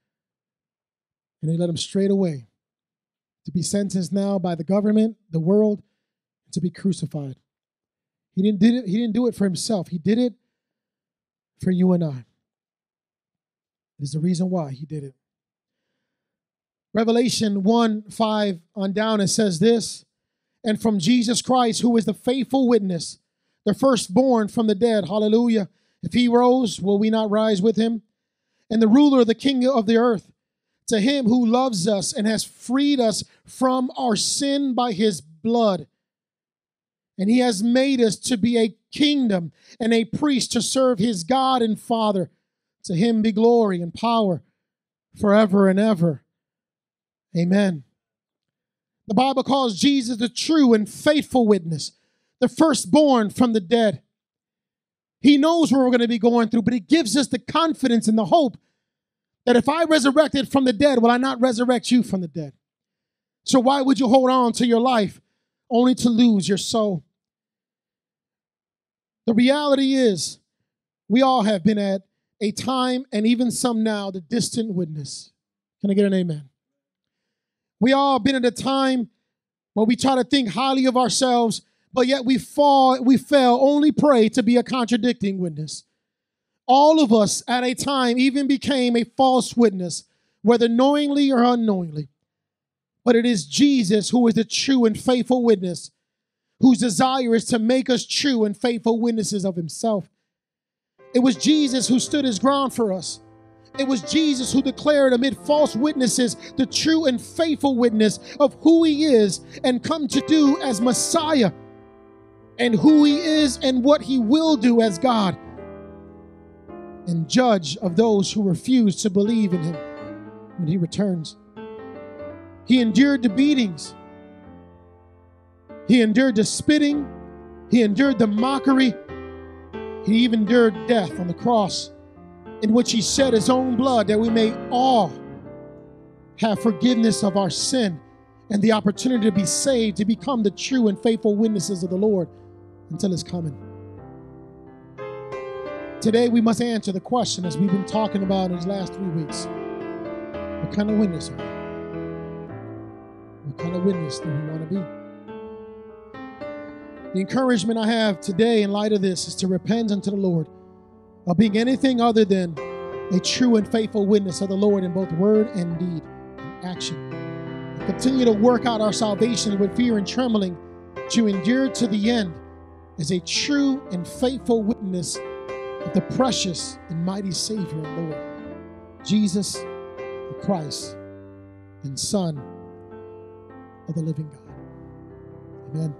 And they let him straight away to be sentenced now by the government, the world, to be crucified. He didn't, did it, he didn't do it for himself. He did it for you and I. It is the reason why he did it. Revelation one, five on down, it says this, and from Jesus Christ, who is the faithful witness, the firstborn from the dead, hallelujah. If he rose, will we not rise with him? And the ruler, the king of the earth, to him who loves us and has freed us from our sin by his blood. And he has made us to be a kingdom and a priest to serve his God and Father. To him be glory and power forever and ever. Amen. The Bible calls Jesus the true and faithful witness, the firstborn from the dead. He knows what we're going to be going through, but he gives us the confidence and the hope that if I resurrected from the dead, will I not resurrect you from the dead? So why would you hold on to your life only to lose your soul? The reality is, we all have been at a time, and even some now, the distant witness. Can I get an amen? We all been at a time where we try to think highly of ourselves, but yet we fall, we fell only prey to be a contradicting witness. All of us at a time even became a false witness, whether knowingly or unknowingly. But it is Jesus who is the true and faithful witness, whose desire is to make us true and faithful witnesses of himself. It was Jesus who stood his ground for us. It was Jesus who declared amid false witnesses the true and faithful witness of who he is and come to do as Messiah, and who he is and what he will do as God and judge of those who refuse to believe in him when he returns. He endured the beatings. He endured the spitting. He endured the mockery. He even endured death on the cross, in which he shed his own blood that we may all have forgiveness of our sin and the opportunity to be saved, to become the true and faithful witnesses of the Lord until his coming. Today we must answer the question, as we've been talking about in these last three weeks. What kind of witness are we? What kind of witness do we want to be? The encouragement I have today in light of this is to repent unto the Lord of being anything other than a true and faithful witness of the Lord in both word and deed and action. And continue to work out our salvation with fear and trembling, to endure to the end as a true and faithful witness of the precious and mighty Savior and Lord, Jesus the Christ and Son of the living God. Amen.